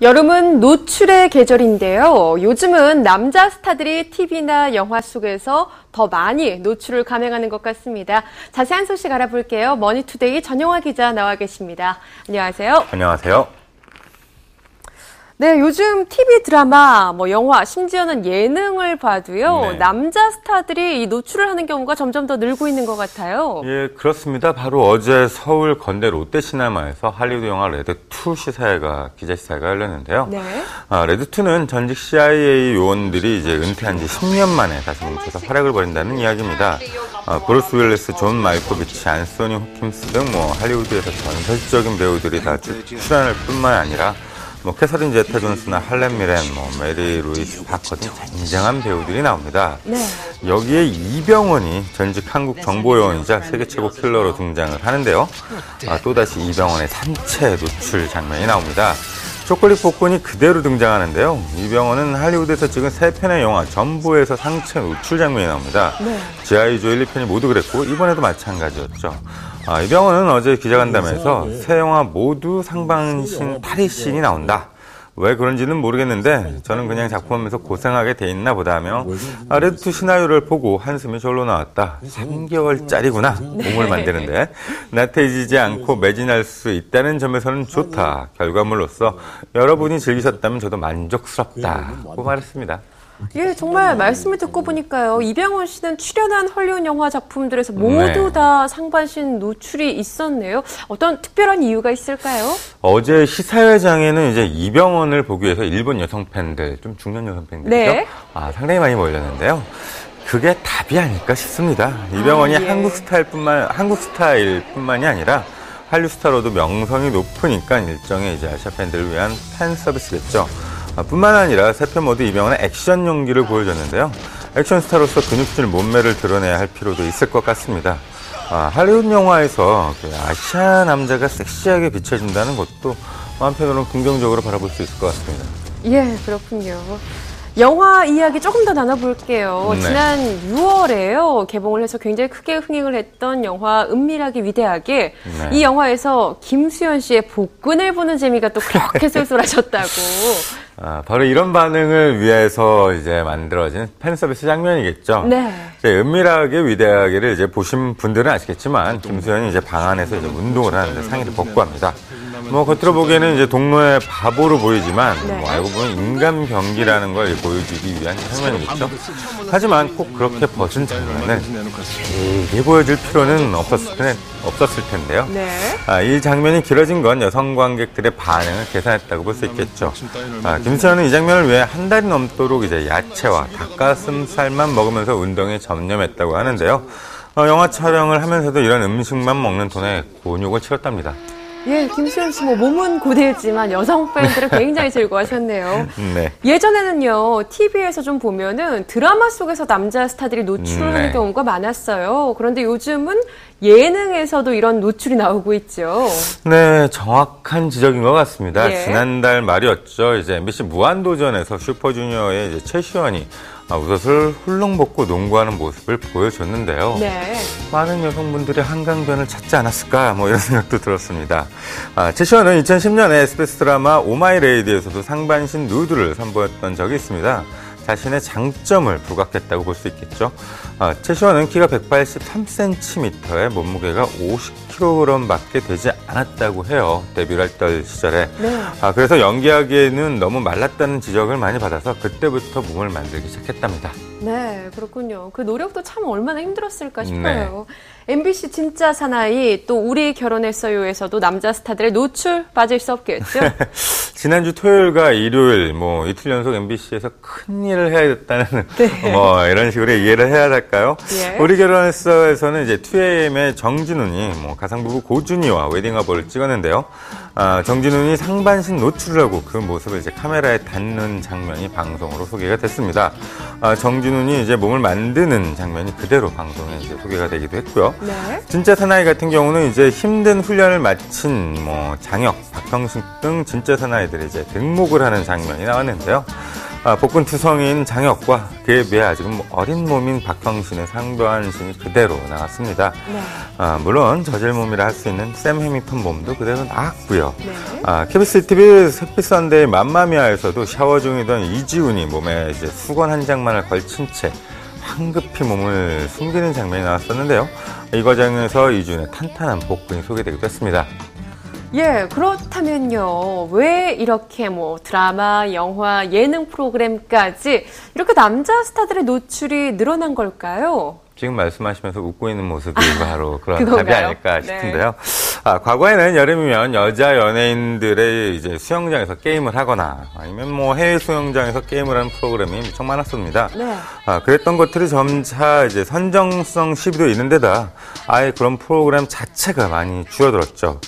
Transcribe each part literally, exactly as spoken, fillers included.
여름은 노출의 계절인데요. 요즘은 남자 스타들이 티비나 영화 속에서 더 많이 노출을 감행하는 것 같습니다. 자세한 소식 알아볼게요. 머니투데이 전영화 기자 나와 계십니다. 안녕하세요. 안녕하세요. 네, 요즘 티비 드라마, 뭐 영화, 심지어는 예능을 봐도요. 네. 남자 스타들이 이 노출을 하는 경우가 점점 더 늘고 있는 것 같아요. 예, 그렇습니다. 바로 어제 서울 건대 롯데시네마에서 할리우드 영화 레드 투 시사회가 기자 시사회가 열렸는데요. 네. 아, 레드 투는 전직 씨아이에이 요원들이 이제 은퇴한 지 십 년 만에 다시 뭉쳐서 활약을 벌인다는 이야기입니다. 아, 브루스 윌리스, 존 말코비치, 안소니 호킨스 등 뭐 할리우드에서 전설적인 배우들이 다 출연할 뿐만 아니라 뭐 캐서린 제타 존스나 할렌 미렌, 뭐 메리 루이스 파커 등 굉장한 배우들이 나옵니다. 네. 여기에 이병헌이 전직 한국 정보요원이자 세계 최고 킬러로 등장을 하는데요. 아, 또다시 이병헌의 산채 노출 장면이 나옵니다. 초콜릿 복근이 그대로 등장하는데요. 이병헌은 할리우드에서 찍은 세 편의 영화 전부에서 상체 노출 장면이 나옵니다. 네. 지아이 조 일, 이 편이 모두 그랬고 이번에도 마찬가지였죠. 아, 이병헌은 어제 기자간담회에서 세 영화 모두 상반신 탈의씬이 나온다. 왜 그런지는 모르겠는데 저는 그냥 작품하면서 고생하게 돼 있나 보다며 아, 레드 투 시나리오를 보고 한숨이 절로 나왔다. 삼 개월짜리구나. 몸을 만드는데 나태해지지 않고 매진할 수 있다는 점에서는 좋다. 결과물로서 여러분이 즐기셨다면 저도 만족스럽다고 말했습니다. 예, 정말 말씀을 듣고 보니까요. 이병헌 씨는 출연한 헐리우드 영화 작품들에서 모두 네. 다 상반신 노출이 있었네요. 어떤 특별한 이유가 있을까요? 어제 시사회장에는 이제 이병헌을 보기 위해서 일본 여성 팬들, 좀 중년 여성 팬들이죠? 네. 아, 상당히 많이 몰렸는데요. 그게 답이 아닐까 싶습니다. 이병헌이 아, 예. 한국 스타일뿐만 한국 스타일뿐만이 아니라 한류 스타로도 명성이 높으니까 일정의 이제 아시아 팬들을 위한 팬 서비스겠죠. 뿐만 아니라 세 편 모두 이병헌의 액션 연기를 보여줬는데요. 액션 스타로서 근육질 몸매를 드러내야 할 필요도 있을 것 같습니다. 아, 할리우드 영화에서 아시아 남자가 섹시하게 비춰진다는 것도 한편으로는 긍정적으로 바라볼 수 있을 것 같습니다. 예, 그렇군요. 영화 이야기 조금 더 나눠볼게요. 네. 지난 유월에요. 개봉을 해서 굉장히 크게 흥행을 했던 영화 은밀하게 위대하게. 네. 이 영화에서 김수현 씨의 복근을 보는 재미가 또 그렇게 쏠쏠하셨다고. 아, 바로 이런 반응을 위해서 이제 만들어진 팬서비스 장면이겠죠. 네. 이제 은밀하게 위대하게를 이제 보신 분들은 아시겠지만 김수현이 이제 방 안에서 이제 운동을 하는데 상의를 벗고 합니다. 뭐 겉으로 보기에는 이제 동료의 바보로 보이지만 네. 뭐 알고 보면 인간 병기라는 걸 보여주기 위한 장면이겠죠. 하지만 꼭 그렇게 벗은 장면을 길게 보여줄 필요는 없었을, 텐, 없었을 텐데요. 네. 아, 이 장면이 길어진 건 여성 관객들의 반응을 계산했다고 볼 수 있겠죠. 아, 김수현은 이 장면을 위해 한 달이 넘도록 이제 야채와 닭가슴살만 먹으면서 운동에 전념했다고 하는데요. 어, 영화 촬영을 하면서도 이런 음식만 먹는 돈에 곤욕을 치렀답니다. 예, 김수현 씨, 뭐, 몸은 고되지만 여성 팬들을 굉장히 즐거워하셨네요. 네. 예전에는요, 티비에서 좀 보면은 드라마 속에서 남자 스타들이 노출을 네. 하는 경우가 많았어요. 그런데 요즘은 예능에서도 이런 노출이 나오고 있죠. 네, 정확한 지적인 것 같습니다. 예. 지난달 말이었죠. 이제 엠비씨 무한도전에서 슈퍼주니어의 이제 최시원이 옷을 훌렁 벗고 농구하는 모습을 보여줬는데요. 네. 많은 여성분들이 한강변을 찾지 않았을까 뭐 이런 생각도 들었습니다. 아, 최시원은 이천십 년에 에스비에스 드라마 오마이레이디에서도 상반신 누드를 선보였던 적이 있습니다. 자신의 장점을 부각했다고 볼 수 있겠죠. 아, 최시원은 키가 백팔십삼 센티미터에 몸무게가 오십 킬로그램밖에 되지 않았다고 해요. 데뷔를 했던 시절에. 네. 아, 그래서 연기하기에는 너무 말랐다는 지적을 많이 받아서 그때부터 몸을 만들기 시작했답니다. 네, 그렇군요. 그 노력도 참 얼마나 힘들었을까 싶어요. 네. 엠비씨 진짜 사나이, 또 우리 결혼했어요에서도 남자 스타들의 노출 빠질 수 없겠죠? 지난주 토요일과 일요일, 뭐 이틀 연속 엠비씨에서 큰일을 해야 됐다는 네. 뭐 이런 식으로 이해를 해야 할까요? 예. 우리 결혼했어에서는 이제 투 에이엠의 정진훈이 뭐 가상부부 고준이와 웨딩화보를 찍었는데요. 아, 정진훈이 상반신 노출을 하고 그 모습을 이제 카메라에 닿는 장면이 방송으로 소개가 됐습니다. 아, 정진훈이 이제 몸을 만드는 장면이 그대로 방송에 이제 소개가 되기도 했고요. 네. 진짜 사나이 같은 경우는 이제 힘든 훈련을 마친 뭐 장혁, 박형식 등 진짜 사나이들이 이제 등목을 하는 장면이 나왔는데요. 복군 투성인 장혁과 그에 비해 아직은 어린 몸인 박형신의 상변 신이 그대로 나왔습니다. 네. 아, 물론 저질 몸이라 할 수 있는 샘 해밍턴 몸도 그대로 나왔고요. 네. 아, 케이비에스 티비 햇빛선데이 맘마미아에서도 샤워 중이던 이지훈이 몸에 이제 수건 한 장만을 걸친 채 황급히 몸을 숨기는 장면이 나왔었는데요. 이 과정에서 이지훈의 탄탄한 복근이 소개되기도 했습니다. 예, 그렇다면요. 왜 이렇게 뭐 드라마, 영화, 예능 프로그램까지 이렇게 남자 스타들의 노출이 늘어난 걸까요? 지금 말씀하시면서 웃고 있는 모습이 아, 바로 그런 그건가요? 답이 아닐까 싶은데요. 네. 아, 과거에는 여름이면 여자 연예인들의 이제 수영장에서 게임을 하거나 아니면 뭐 해외 수영장에서 게임을 하는 프로그램이 엄청 많았습니다. 네. 아, 그랬던 것들이 점차 이제 선정성 시비도 있는데다 아예 그런 프로그램 자체가 많이 줄어들었죠.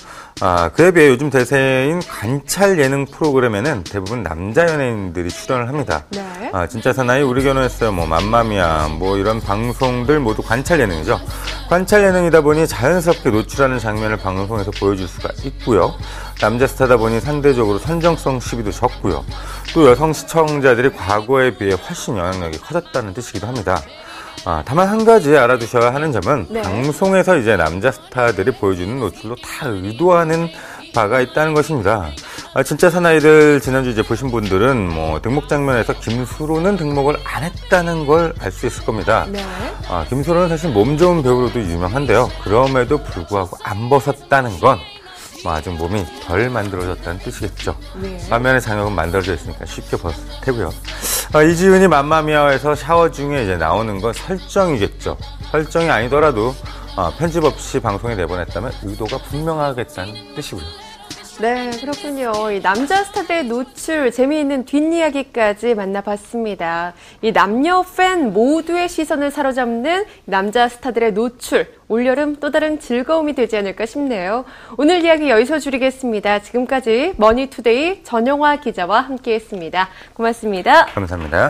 아, 그에 비해 요즘 대세인 관찰 예능 프로그램에는 대부분 남자 연예인들이 출연을 합니다. 네. 아, 진짜 사나이, 우리 결혼했어요, 뭐 맘마미아, 뭐 이런 방송들 모두 관찰 예능이죠. 관찰 예능이다 보니 자연스럽게 노출하는 장면을 방송에서 보여줄 수가 있고요. 남자 스타다 보니 상대적으로 선정성 시비도 적고요. 또 여성 시청자들이 과거에 비해 훨씬 영향력이 커졌다는 뜻이기도 합니다. 아, 다만 한 가지 알아두셔야 하는 점은 네. 방송에서 이제 남자 스타들이 보여주는 노출로 다 의도하는 바가 있다는 것입니다. 아, 진짜 사나이들 지난주 이제 보신 분들은 뭐 등목 장면에서 김수로는 등목을 안 했다는 걸 알 수 있을 겁니다. 네. 아, 김수로는 사실 몸 좋은 배우로도 유명한데요. 그럼에도 불구하고 안 벗었다는 건 뭐 아직 몸이 덜 만들어졌다는 뜻이겠죠. 네. 반면에 장혁은 만들어져 있으니까 쉽게 벗을 테고요. 아, 이지훈이 맘마미아에서 샤워 중에 이제 나오는 건 설정이겠죠. 설정이 아니더라도 아, 편집 없이 방송에 내보냈다면 의도가 분명하겠다는 뜻이고요. 네, 그렇군요. 이 남자 스타들의 노출, 재미있는 뒷이야기까지 만나봤습니다. 이 남녀 팬 모두의 시선을 사로잡는 남자 스타들의 노출, 올여름 또 다른 즐거움이 되지 않을까 싶네요. 오늘 이야기 여기서 줄이겠습니다. 지금까지 머니투데이 전영화 기자와 함께했습니다. 고맙습니다. 감사합니다.